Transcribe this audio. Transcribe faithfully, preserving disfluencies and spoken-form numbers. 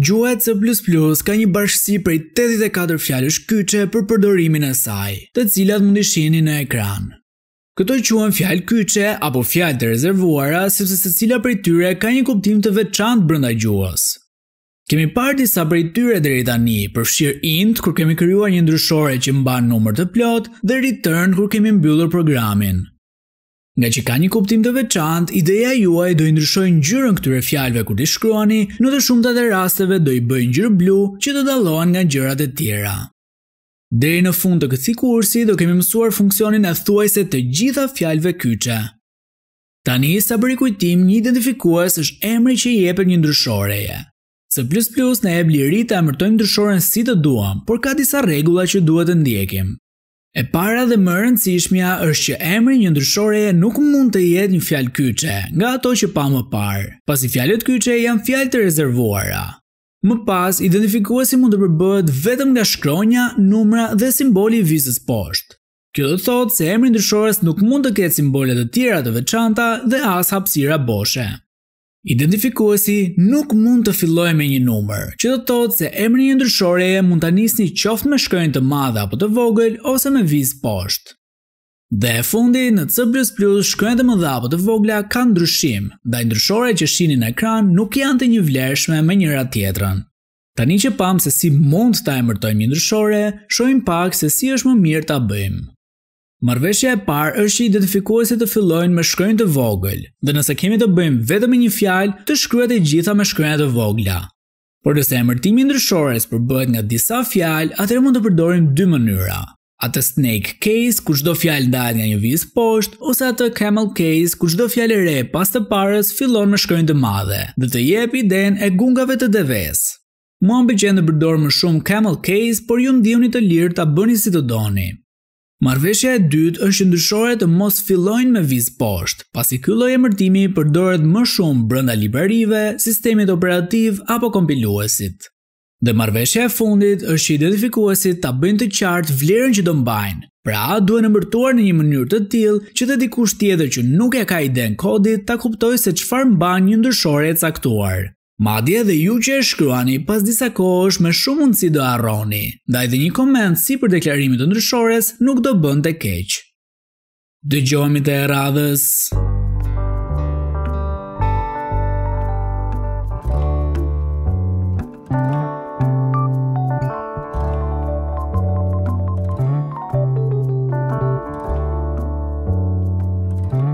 Gjuhët C plus plus ka një bashkësi prej tetëdhjetë e katër fjalësh kyçe për përdorimin e saj, të cilat mund i shihni në ekran. Këto quhen fjalë kyçe apo fjalë të rezervuara, sepse secila prej tyre ka një kuptim të veçantë brenda gjuhës. Kemi parë disa prej tyre deri tani, përfshirë int kur kemi krijuar një ndryshore që mban numër të plot dhe return kur kemi mbyllur programin. Nga që ka një kuptim të veçantë, ideja juaj do i ndryshojë ngjyrën këtyre fjalëve kur t'i shkruani, në të shumtat e rasteve do i bëjë ngjyrë blu që do dallohen nga gjërat e tjera. Deri në fund të këtij kursi do kemi mësuar funksionin athuajse të gjitha fjalëve kyçe. Tani sa për kujtim, një identifikues është emri që i jepet një ndryshoreje. C plus plus na jep liri ta emërtojmë ndryshoren si të duam, por ka disa rregulla që duhet të ndjekim. E para dhe më e rëndësishmja është që emri një ndryshoreje nuk mund të jetë një fjalë kyçe, nga ato që pa më parë, pasi fjalët kyçe janë fjalë të rezervuara. Më pas, identifikuesi mund të përbëhet vetëm nga shkronja, numra dhe simboli i vizës poshtë. Kjo do thotë se emri ndryshores nuk mund të ketë simbole të tjera të veçanta dhe as hapësira boshe. Identifikuesi nuk mund të fillojë me një numër, që do thotë se emri një ndryshoreje mund ta nisni qoftë me shkronjë të madhe apo të vogël ose me vizë poshtë. Dhe e fundi, në C plus plus shkronjat e mëdha apo të vogla kanë ndryshim, ndaj ndryshoret që shihni në ekran nuk janë të njëvlershme me njëra tjetrën. Tani që pam se si mund ta emërtojmë një ndryshore, shohim pak se si është më mirë ta bëjmë. Marrëveshja e parë është që identifikuesit të fillojnë me shkronjë të vogël, dhe nëse kemi të bëjmë vetëm me një fjalë, të shkruhet e gjitha me shkronja të vogla. Por nëse emërtimi i ndryshores përbëhet nga disa fjalë, atëherë mund të përdorim dy mënyra: atë snake case ku çdo fjalë ndahet nga një vizë poshtë, ose atë camel case ku çdo fjalë e re pas të parës fillon me shkronjë të madhe, dhe të jep idenë e gungave të devesë. Mua më pëlqen të përdor më shumë camel case, por ju ndihuni të lirë ta bëni si të doni. Marrëveshja e dytë është që ndryshoret të mos fillojnë me vizë poshtë, pasi ky lloj emërtimi përdoret më shumë brenda librarive, sistemit operativ apo kompiluesit. Dhe marrëveshja e fundit është që identifikuesit ta bëjnë të qartë vlerën që do mbajnë, pra duhen emërtuar në një mënyrë të tillë që të dikush tjetër që nuk e ka idenë kodit ta kuptojë se çfarë mban një ndryshore e caktuar. Madje edhe ju që e shkruani pas disa kohësh me shumë mundësi do harroni, ndaj dhe një koment si për deklarimin e ndryshores nuk do bënte keq. Dëgjohemi të e radhës.